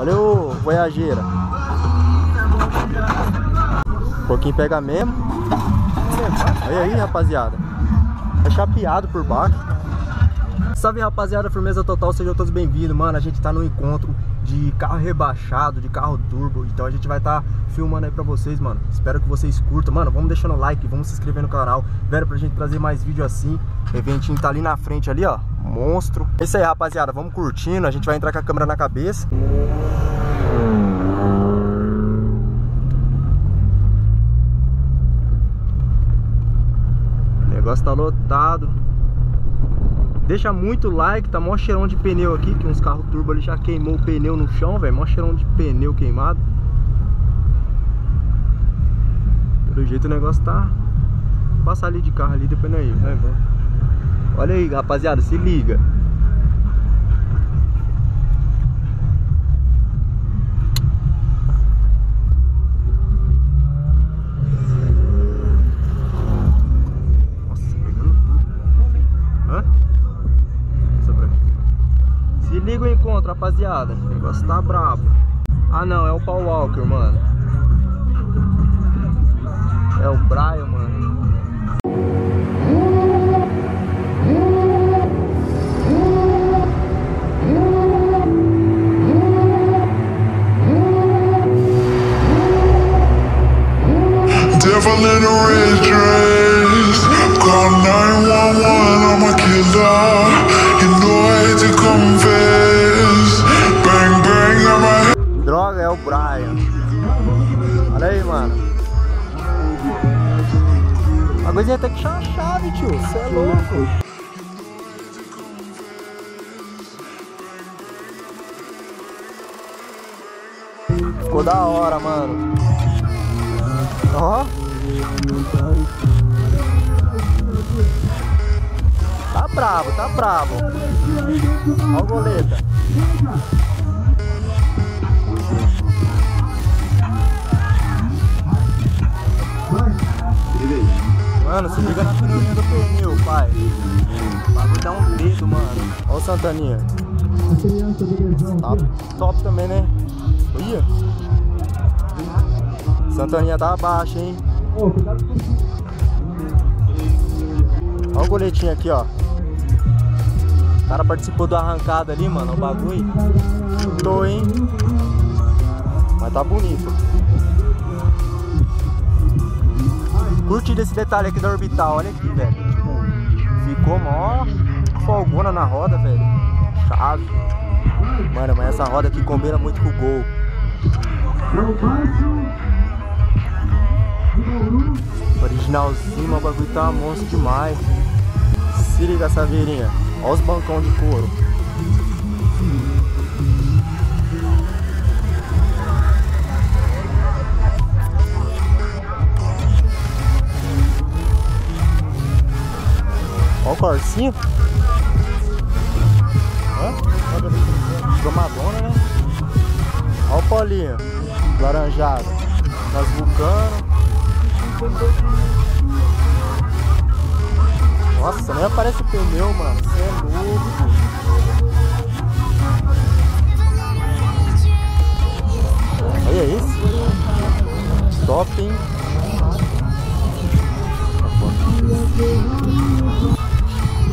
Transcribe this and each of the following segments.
Olha o Voyageira. Um pouquinho pega mesmo. Olha aí, rapaziada. É chapeado por baixo. Salve, rapaziada, firmeza total, sejam todos bem-vindos. Mano, a gente tá no encontro de carro rebaixado, de carro turbo. Então a gente vai estar filmando aí pra vocês, mano. Espero que vocês curtam. Mano, vamos deixando o like, vamos se inscrever no canal, velho, pra gente trazer mais vídeo assim. O eventinho tá ali na frente, ali, ó. Monstro. É isso aí, rapaziada, vamos curtindo. A gente vai entrar com a câmera na cabeça. O negócio tá lotado. Deixa muito like, tá mó cheirão de pneu aqui, que uns carros turbo ali já queimou o pneu no chão, velho. Mó cheirão de pneu queimado. Pelo jeito o negócio tá... Passa ali de carro ali, depois não é isso, né? Olha aí, rapaziada, se liga. Liga o encontro, rapaziada. O negócio tá brabo. Ah, não, é o Paul Walker, mano. É o Brian, mano. Devil in a red dress. Call 911, I'm a killer. You know I hate to confess. Droga, é o Brian. Olha aí, mano. A coisinha tem que achar a chave, tio. Você é louco. Ficou da hora, mano. Ó. Tá bravo, tá bravo. Ó o goleta. Mano, se liga na piranha do pneu, pai. Vai dar um dedo, mano. Olha o Santaninha. Tá top também, né? Olha. Santaninha tá abaixo, hein? Olha o goletinho aqui, ó. O cara participou do arrancado ali, mano. O bagulho. Chutou, hein? Mas tá bonito. Curti desse detalhe aqui da orbital, olha aqui, velho. Tipo, ficou mó folgona na roda, velho. Chave. Mano, mas essa roda aqui combina muito com o Gol. Originalzinho, mas o bagulho tá monstro demais. Se liga essa saveirinha. Olha os bancão de couro. Olha o corcinho. Ficou madona, né? Olha o Paulinho. Laranjado. Nas vulcano. Nossa, nem aparece o pneu, mano. Você é louco. Olha isso. Top, hein?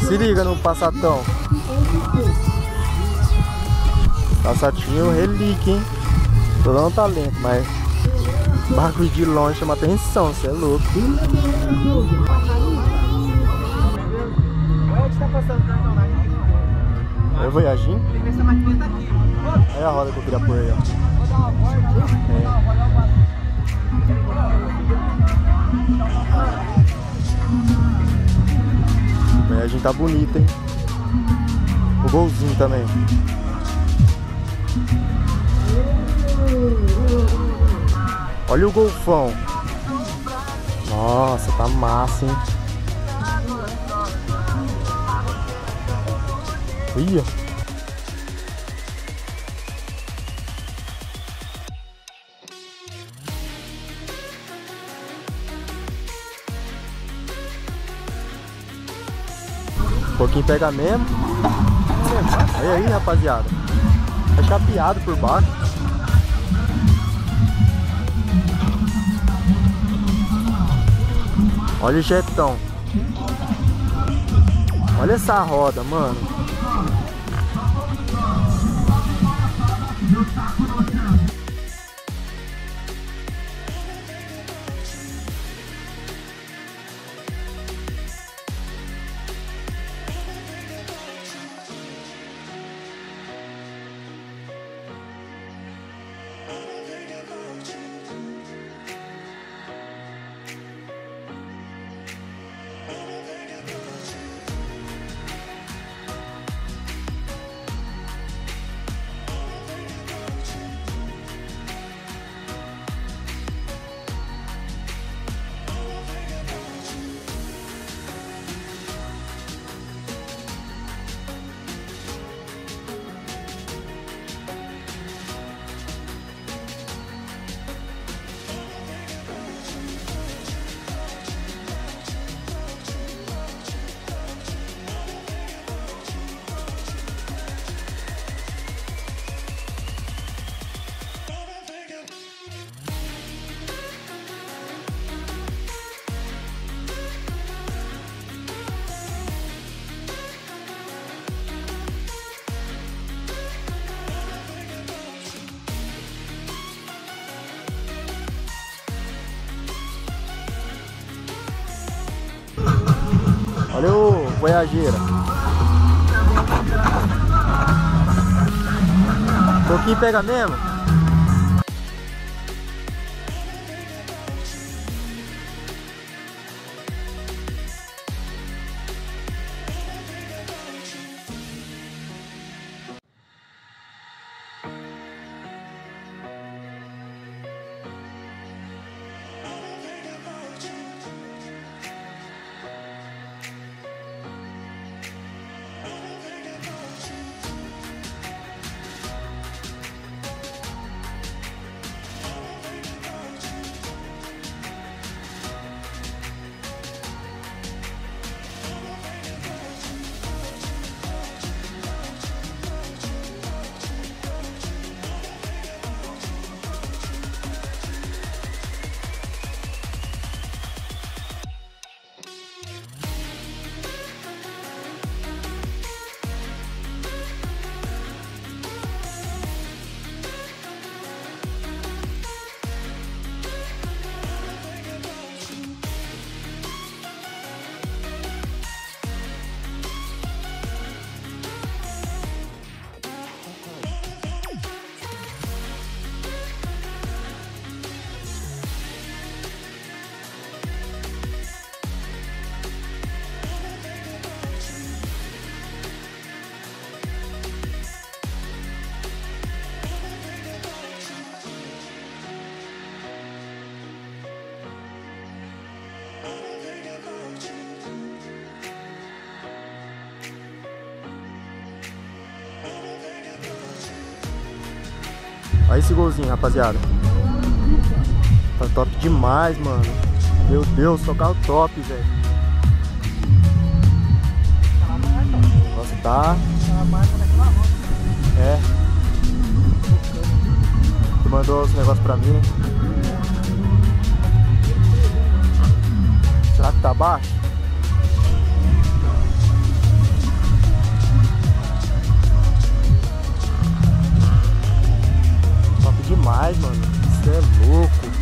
Se liga no Passatão. Passatinho relíquia, hein? Tô dando talento, mas bagulho de longe chama atenção, cê é louco. Eu vou agir. Olha a roda que eu queria pôr aí, ó. É. A gente tá bonito, hein? O Golzinho também. Olha o Golfão. Nossa, tá massa, hein? Ia. Um pouquinho pega mesmo. Olha aí, rapaziada. É chapeado por baixo. Olha o jetão. Olha essa roda, mano. Olha o Voyageira. Um pouquinho pega mesmo. Olha esse golzinho, rapaziada. Tá top demais, mano. Meu Deus, só carro top, velho. Nossa, tá. É. Tu mandou os negócios pra mim, né? Será que tá baixo? Demais, mano, isso é louco.